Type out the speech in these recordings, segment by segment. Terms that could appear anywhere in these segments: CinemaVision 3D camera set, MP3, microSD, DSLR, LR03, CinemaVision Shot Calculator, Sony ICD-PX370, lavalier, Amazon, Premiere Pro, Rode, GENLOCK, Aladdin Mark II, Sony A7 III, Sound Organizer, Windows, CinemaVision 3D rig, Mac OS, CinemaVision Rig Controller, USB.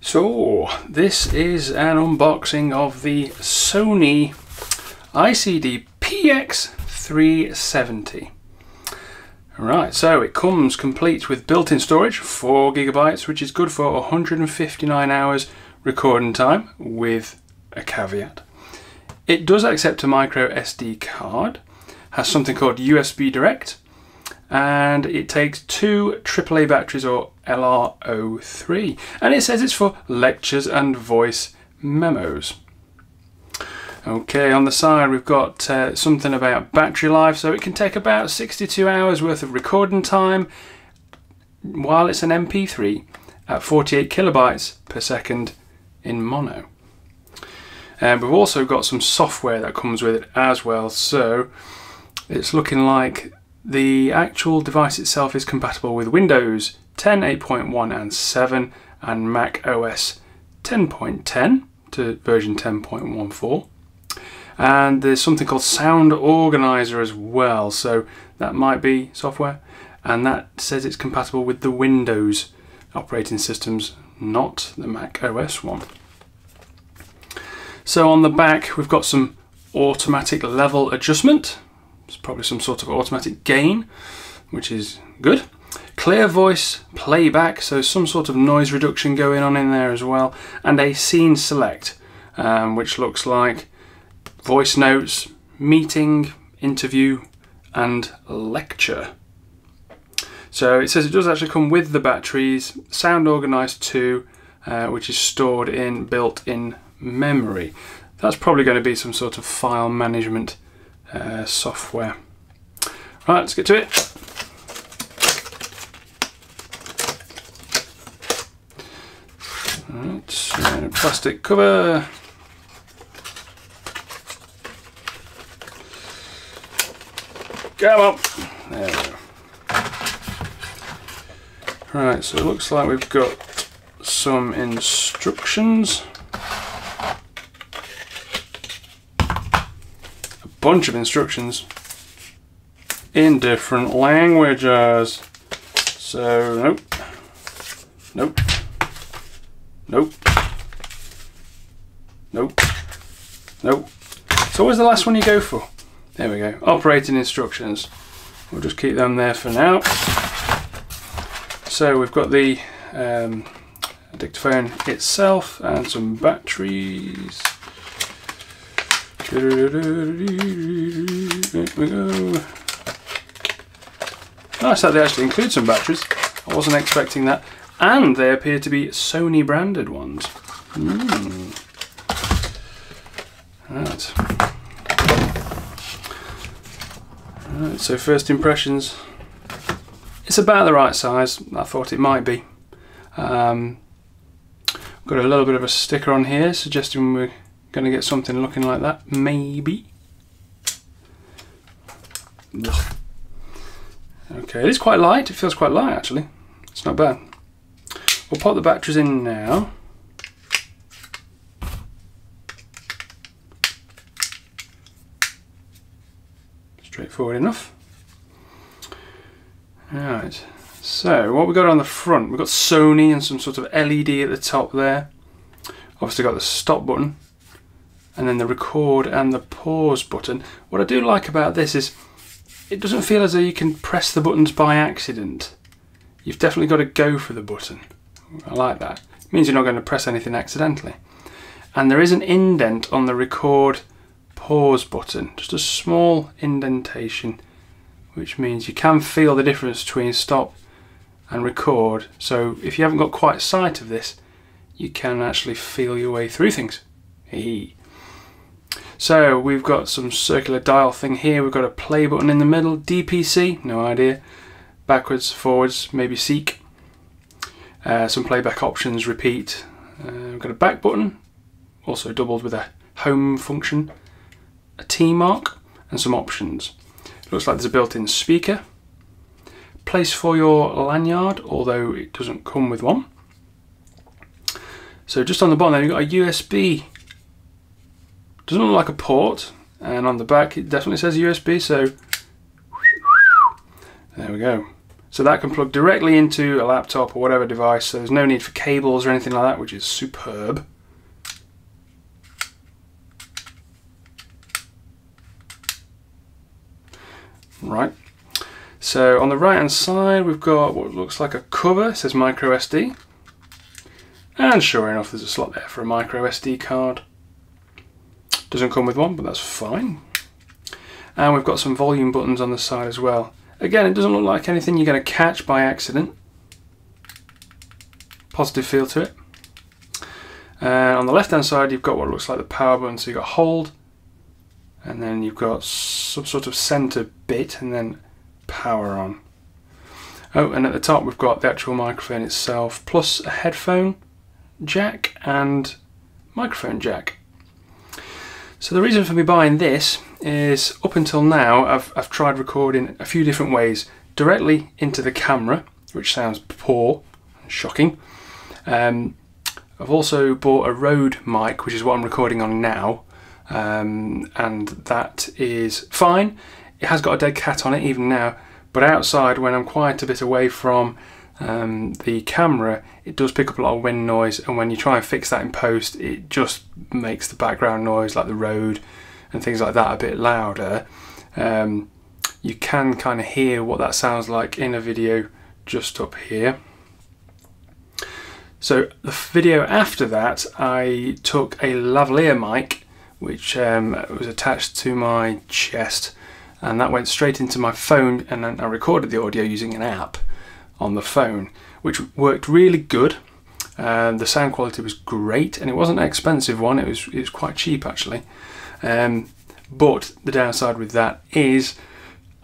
So this is an unboxing of the Sony ICD-PX370. Right, so it comes complete with built-in storage, 4 GB, which is good for 159 hours recording time, with a caveat. It does accept a microSD card, has something called USB Direct, and it takes 2 AAA batteries, or LR03, and it says it's for lectures and voice memos. Okay, on the side we've got something about battery life, so it can take about 62 hours worth of recording time while it's an MP3 at 48 KB/s in mono. And we've also got some software that comes with it as well, so it's looking like the actual device itself is compatible with Windows 10, 8.1 and 7 and Mac OS 10.10 to version 10.14. And there's something called Sound Organizer as well, so that might be software, and that says it's compatible with the Windows operating systems, not the Mac OS one. So on the back we've got some automatic level adjustment, it's probably some sort of automatic gain, which is good. Clear voice playback, so some sort of noise reduction going on in there as well, and a scene select, which looks like voice notes, meeting, interview and lecture. So it says it does actually come with the batteries, Sound Organizer 2, which is stored in built-in memory. That's probably going to be some sort of file management software. Right, let's get to it. Right, so plastic cover. Come on! There we go. Right, so it looks like we've got some instructions. A bunch of instructions in different languages. So, nope. Nope. Nope. Nope. Nope. So what's the last one you go for? There we go, operating instructions. We'll just keep them there for now. So we've got the dictaphone itself and some batteries. There we go. Nice that they actually include some batteries. I wasn't expecting that. And they appear to be Sony branded ones. Right. Right, so first impressions, it's about the right size, I thought it might be. Got a little bit of a sticker on here suggesting we're going to get something looking like that, maybe. Ugh. Okay, it is quite light, it feels quite light actually, it's not bad. We'll pop the batteries in now. Straightforward enough. Alright, so what we got on the front, we've got Sony and some sort of LED at the top there. Obviously got the stop button and then the record and the pause button. What I do like about this is it doesn't feel as though you can press the buttons by accident. You've definitely got to go for the button. I like that. It means you're not going to press anything accidentally. And there is an indent on the record pause button, just a small indentation, which means you can feel the difference between stop and record. So if you haven't got quite sight of this, you can actually feel your way through things. So we've got some circular dial thing here, we've got a play button in the middle, DPC, no idea, backwards, forwards, maybe seek, some playback options, repeat, we've got a back button, also doubled with a home function, a T mark and some options. It looks like there's a built-in speaker. Place for your lanyard, although it doesn't come with one. So just on the bottom there, you've got a USB. Doesn't look like a port, and on the back it definitely says USB, so there we go. So that can plug directly into a laptop or whatever device, so there's no need for cables or anything like that, which is superb. Right, so on the right hand side we've got what looks like a cover, it says microSD, and sure enough there's a slot there for a microSD card. Doesn't come with one, but that's fine. And we've got some volume buttons on the side as well. Again, it doesn't look like anything you're going to catch by accident. Positive feel to it. And on the left hand side you've got what looks like the power button, so you've got hold, and then you've got some sort of center bit, and then power on. Oh, and at the top we've got the actual microphone itself, plus a headphone jack and microphone jack. So the reason for me buying this is up until now I've tried recording a few different ways, directly into the camera, which sounds poor and shocking. I've also bought a Rode mic, which is what I'm recording on now, and that is fine. It has got a dead cat on it even now, but outside when I'm quite a bit away from the camera, it does pick up a lot of wind noise, and when you try and fix that in post, it just makes the background noise, like the road and things like that, a bit louder. You can kind of hear what that sounds like in a video just up here. So the video after that, I took a lavalier mic, which was attached to my chest, and that went straight into my phone, and then I recorded the audio using an app on the phone, which worked really good. The sound quality was great, and it wasn't an expensive one, it was quite cheap actually. But the downside with that is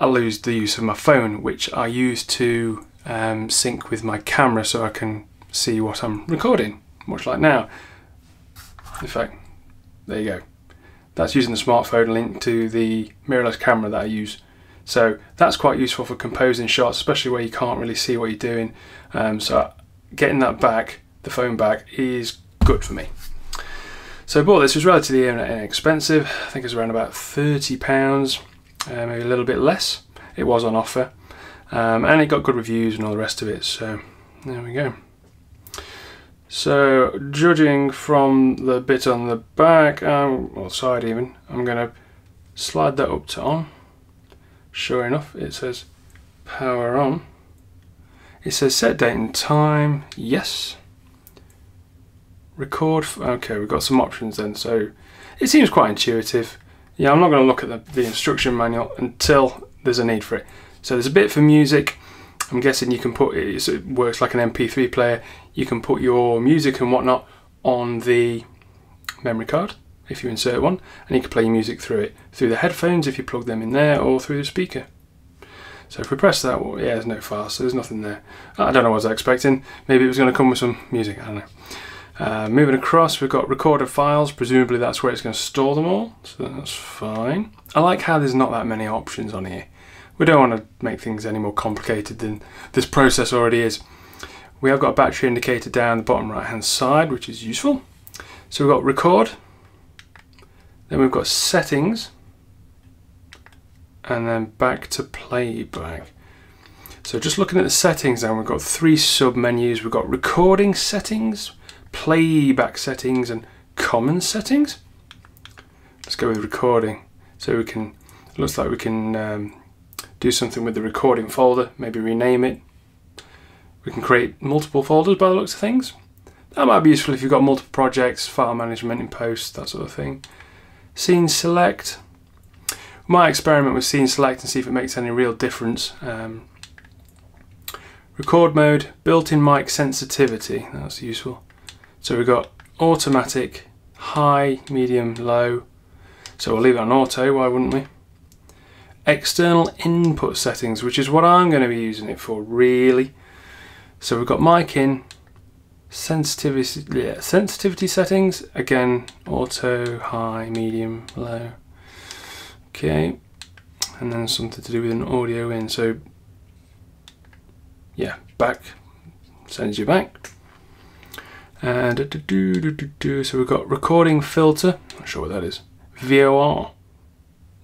I lose the use of my phone, which I use to sync with my camera so I can see what I'm recording, much like now. In fact, there you go. That's using the smartphone linked to the mirrorless camera that I use. So that's quite useful for composing shots, especially where you can't really see what you're doing. So getting that back, the phone back, is good for me. So I bought this, it was relatively inexpensive. I think it was around about £30, maybe a little bit less. It was on offer, and it got good reviews and all the rest of it, so there we go. So judging from the bit on the back, or side even, I'm going to slide that up to on. Sure enough, it says power on. It says set date and time, yes. Record, okay, we've got some options then, so it seems quite intuitive. Yeah, I'm not going to look at the instruction manual until there's a need for it. So there's a bit for music. I'm guessing you can put, it works like an MP3 player, you can put your music and whatnot on the memory card, if you insert one, and you can play your music through it, through the headphones if you plug them in there, or through the speaker. So if we press that, well, yeah, there's no file, so there's nothing there. I don't know what I was expecting, maybe it was going to come with some music, I don't know. Moving across, we've got recorded files, presumably that's where it's going to store them all, so that's fine. I like how there's not that many options on here. We don't want to make things any more complicated than this process already is. We have got a battery indicator down the bottom right hand side, which is useful. So we've got record, then we've got settings, and then back to playback. So just looking at the settings then, we've got three sub menus. We've got recording settings, playback settings, and common settings. Let's go with recording. So we can, it looks like we can do something with the recording folder, maybe rename it. We can create multiple folders by the looks of things. That might be useful if you've got multiple projects, file management in post, that sort of thing. Scene select. We might experiment with scene select and see if it makes any real difference. Record mode, built-in mic sensitivity, that's useful. So we've got automatic, high, medium, low. So we'll leave it on auto, why wouldn't we? External input settings, which is what I'm going to be using it for, really. So we've got mic in, sensitivity, yeah, sensitivity settings, again, auto, high, medium, low. Okay, and then something to do with an audio in, so yeah, back, sends you back. And so we've got recording filter, not sure what that is, VOR,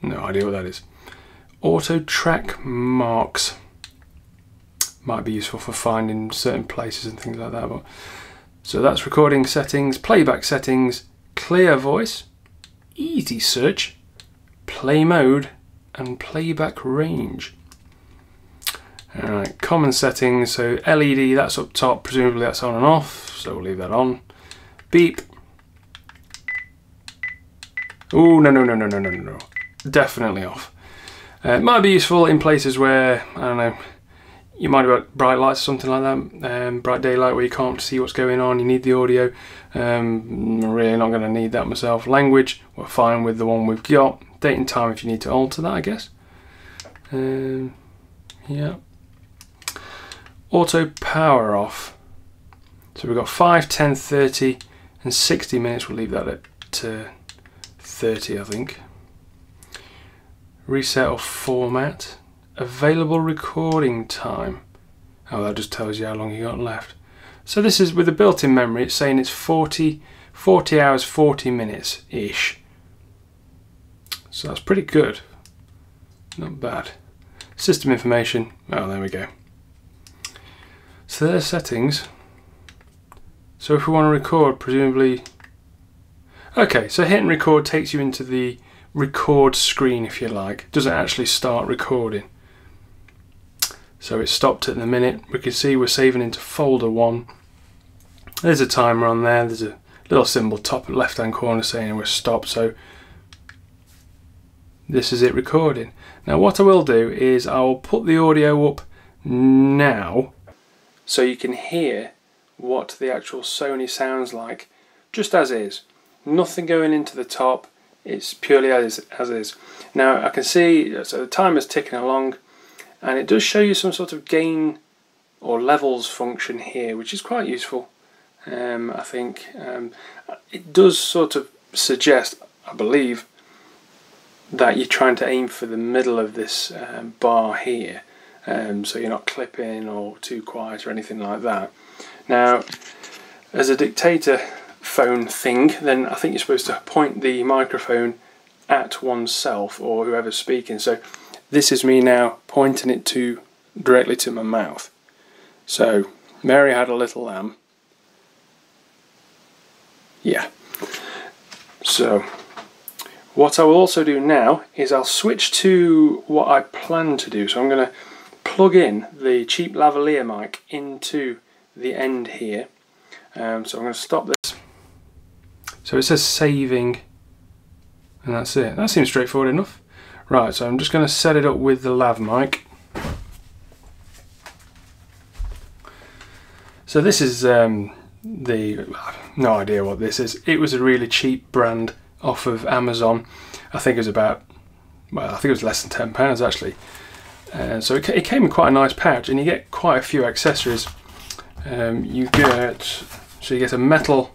no idea what that is, auto track marks, might be useful for finding certain places and things like that. But so that's recording settings, playback settings, clear voice, easy search, play mode, and playback range. All right, common settings, so LED, that's up top, presumably that's on and off, so we'll leave that on. Beep. Oh, no. Definitely off. It might be useful in places where, I don't know, you might have got bright lights or something like that, bright daylight where you can't see what's going on, you need the audio. Really not going to need that myself. Language, we're fine with the one we've got. Date and time if you need to alter that, I guess. Yeah. Auto power off. So we've got 5, 10, 30 and 60 minutes. We'll leave that at 30, I think. Reset or format. Available recording time. Oh, that just tells you how long you got left. So this is with the built-in memory. It's saying it's 40 hours, 40 minutes-ish. So that's pretty good. Not bad. System information. Oh, there we go. So there's settings. So if we want to record, presumably... Okay, so hitting record takes you into the record screen, if you like. It doesn't actually start recording. So it's stopped at the minute. We can see we're saving into folder 1. There's a timer on there. There's a little symbol top left hand corner saying we're stopped. So this is it recording. Now what I will do is I will put the audio up now so you can hear what the actual Sony sounds like just as is. Nothing going into the top. It's purely as is. Now I can see, so the timer's ticking along and it does show you some sort of gain or levels function here, which is quite useful. I think it does sort of suggest, I believe, that you're trying to aim for the middle of this bar here, so you're not clipping or too quiet or anything like that. Now, as a dictator phone thing, then I think you're supposed to point the microphone at oneself or whoever's speaking. So this is me now pointing it directly to my mouth. So Mary had a little lamb. Yeah. So what I will also do now is I'll switch to what I plan to do. So I'm going to plug in the cheap lavalier mic into the end here. So I'm going to stop this. So it says saving and that's it. That seems straightforward enough. Right, so I'm just going to set it up with the lav mic. So this is no idea what this is. It was a really cheap brand off of Amazon. I think it was about, well, I think it was less than £10 actually. So it came in quite a nice pouch, and you get quite a few accessories. You get a metal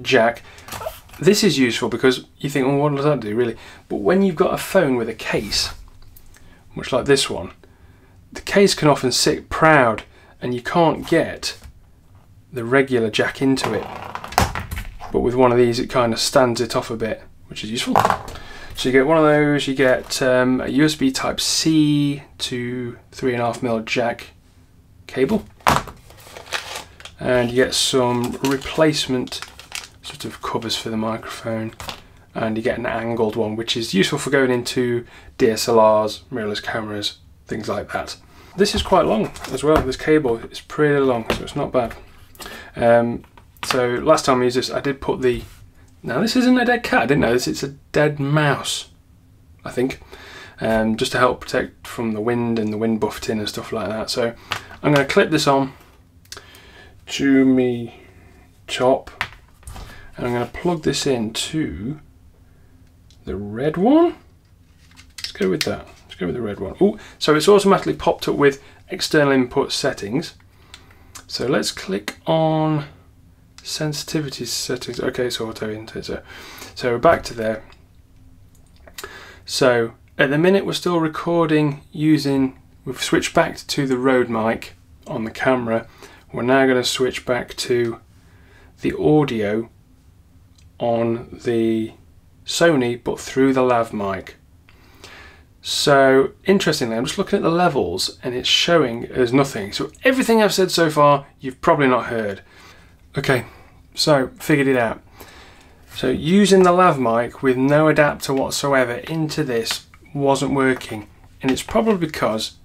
jack. This is useful because you think, well, what does that do really? But when you've got a phone with a case, much like this one, the case can often sit proud, and you can't get the regular jack into it. But with one of these it kind of stands it off a bit, which is useful. So you get one of those, you get a USB Type-C to 3.5mm jack cable, and you get some replacement sort of covers for the microphone, and you get an angled one, which is useful for going into DSLRs, mirrorless cameras, things like that. This is quite long as well, this cable is pretty long, so it's not bad. So last time I used this, I did put the... Now this isn't a dead cat, I didn't know this, it's a dead mouse, I think. Just to help protect from the wind and the wind buffeting and stuff like that. So I'm going to clip this on to me top, and I'm going to plug this into the red one. Let's go with that. Let's go with the red one. Oh, so it's automatically popped up with external input settings. So let's click on... sensitivity settings. Okay, so auto intake. So we're back to there. So at the minute we're still recording using, we've switched back to the Rode mic on the camera. We're now going to switch back to the audio on the Sony, but through the lav mic. So interestingly, I'm just looking at the levels and it's showing as nothing. So everything I've said so far, you've probably not heard. Okay, so figured it out. So using the lav mic with no adapter whatsoever into this wasn't working. And it's probably because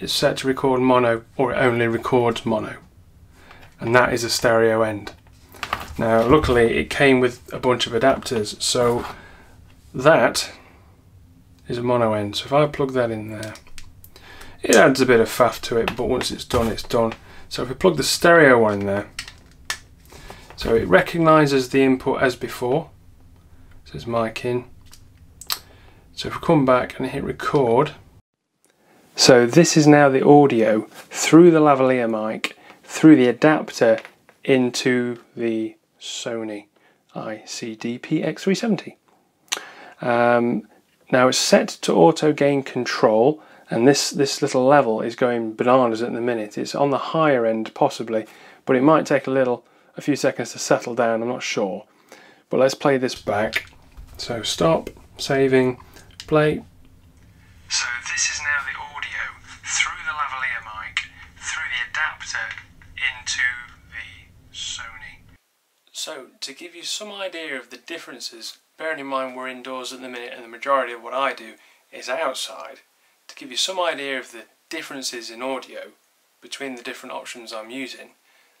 it's set to record mono, or it only records mono. And that is a stereo end. Now, luckily it came with a bunch of adapters. So that is a mono end. So if I plug that in there, it adds a bit of faff to it, but once it's done, it's done. So if we plug the stereo one in there, so it recognises the input as before. So it's mic in. So if we come back and hit record, so this is now the audio through the lavalier mic, through the adapter into the Sony ICD-PX370. Now it's set to auto gain control, and this little level is going bananas at the minute. It's on the higher end possibly, but it might take a few seconds to settle down, I'm not sure. But let's play this back. So stop, saving, play. So this is now the audio through the lavalier mic, through the adapter into the Sony. So to give you some idea of the differences, bearing in mind we're indoors at the minute and the majority of what I do is outside, to give you some idea of the differences in audio between the different options I'm using,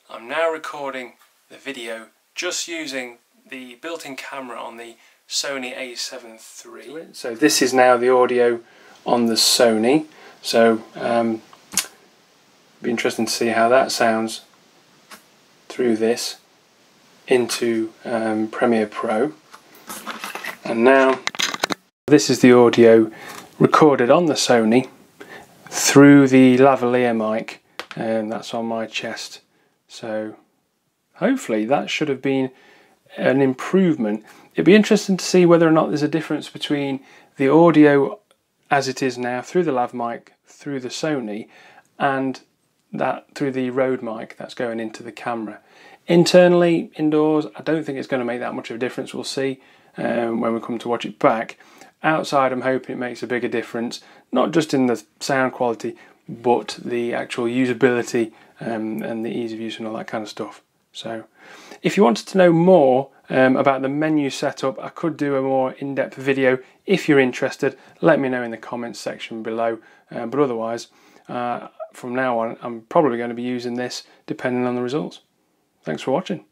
I'm now recording the video just using the built-in camera on the Sony A7 III. So this is now the audio on the Sony, so be interesting to see how that sounds through this into Premiere Pro. And now this is the audio recorded on the Sony through the lavalier mic, and that's on my chest. So hopefully that should have been an improvement. It'd be interesting to see whether or not there's a difference between the audio as it is now through the lav mic through the Sony and that through the Rode mic that's going into the camera. Internally, indoors, I don't think it's going to make that much of a difference. We'll see when we come to watch it back. Outside, I'm hoping it makes a bigger difference, not just in the sound quality, but the actual usability and the ease of use and all that kind of stuff. So if you wanted to know more about the menu setup, I could do a more in-depth video. If you're interested, let me know in the comments section below. But otherwise, from now on, I'm probably going to be using this depending on the results. Thanks for watching.